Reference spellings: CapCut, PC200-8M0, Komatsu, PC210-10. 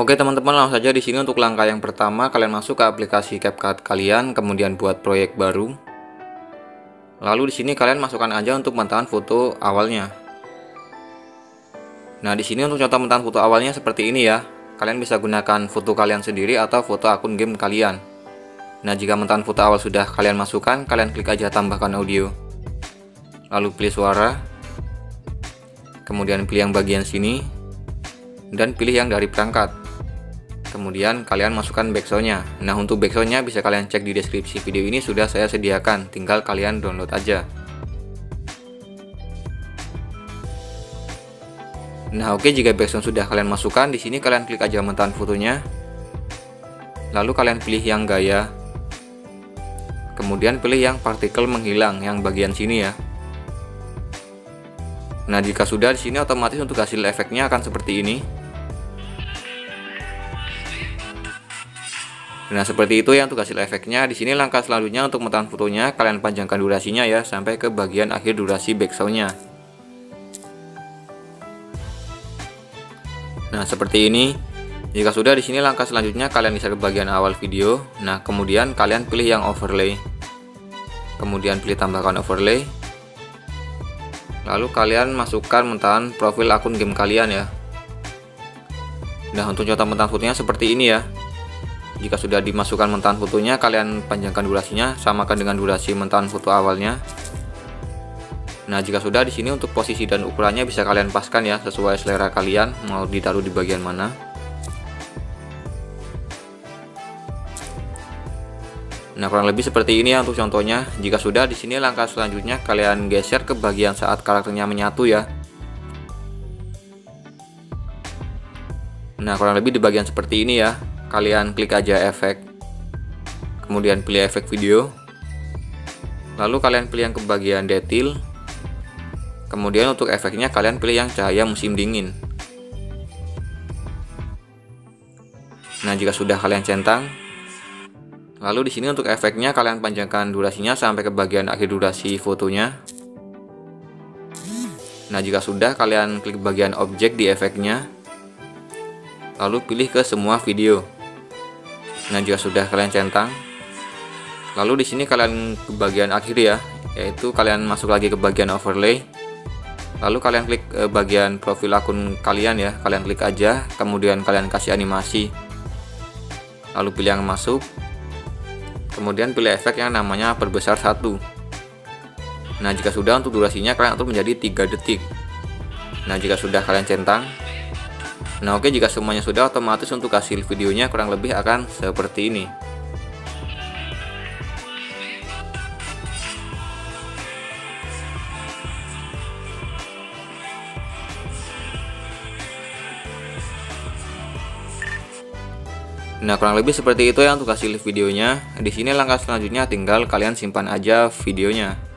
Oke teman-teman, langsung saja di sini untuk langkah yang pertama kalian masuk ke aplikasi CapCut kalian, kemudian buat proyek baru. Lalu di sini kalian masukkan aja untuk mentahan foto awalnya. Nah di sini untuk contoh mentahan foto awalnya seperti ini ya. Kalian bisa gunakan foto kalian sendiri atau foto akun game kalian. Nah jika mentahan foto awal sudah kalian masukkan, kalian klik aja tambahkan audio. Lalu pilih suara. Kemudian pilih yang bagian sini. Dan pilih yang dari perangkat. Kemudian kalian masukkan backsoundnya. Nah untuk backsoundnya bisa kalian cek di deskripsi video ini, sudah saya sediakan, tinggal kalian download aja. Nah oke, jika backsound sudah kalian masukkan, di sini kalian klik aja mentahan fotonya. Lalu kalian pilih yang gaya. Kemudian pilih yang partikel menghilang yang bagian sini ya. Nah jika sudah, di sini otomatis untuk hasil efeknya akan seperti ini. Nah seperti itu ya untuk hasil efeknya. Di sini langkah selanjutnya untuk mentahan fotonya kalian panjangkan durasinya ya sampai ke bagian akhir durasi backsoundnya. Nah seperti ini. Jika sudah, di sini langkah selanjutnya kalian bisa ke bagian awal video. Nah kemudian kalian pilih yang overlay. Kemudian pilih tambahkan overlay. Lalu kalian masukkan mentahan profil akun game kalian ya. Nah untuk contoh mentahan fotonya seperti ini ya. Jika sudah dimasukkan mentahan fotonya, kalian panjangkan durasinya, samakan dengan durasi mentahan foto awalnya. Nah, jika sudah, di sini untuk posisi dan ukurannya bisa kalian paskan ya, sesuai selera kalian mau ditaruh di bagian mana. Nah, kurang lebih seperti ini ya untuk contohnya. Jika sudah, di sini langkah selanjutnya kalian geser ke bagian saat karakternya menyatu ya. Nah, kurang lebih di bagian seperti ini ya. Kalian klik aja efek, kemudian pilih efek video, lalu kalian pilih yang ke bagian detail, kemudian untuk efeknya kalian pilih yang cahaya musim dingin. Nah jika sudah kalian centang, lalu di sini untuk efeknya kalian panjangkan durasinya sampai ke bagian akhir durasi fotonya. Nah jika sudah, kalian klik bagian objek di efeknya, lalu pilih ke semua video. Nah jika sudah, kalian centang, lalu di sini kalian ke bagian akhir ya, yaitu kalian masuk lagi ke bagian overlay, lalu kalian klik bagian profil akun kalian ya, kalian klik aja, kemudian kalian kasih animasi, lalu pilih yang masuk, kemudian pilih efek yang namanya perbesar 1. Nah jika sudah, untuk durasinya kalian atur menjadi 3 detik. Nah jika sudah, kalian centang. Nah oke, jika semuanya sudah, otomatis untuk hasil videonya kurang lebih akan seperti ini. Nah kurang lebih seperti itu ya untuk hasil videonya. Di sini langkah selanjutnya tinggal kalian simpan aja videonya.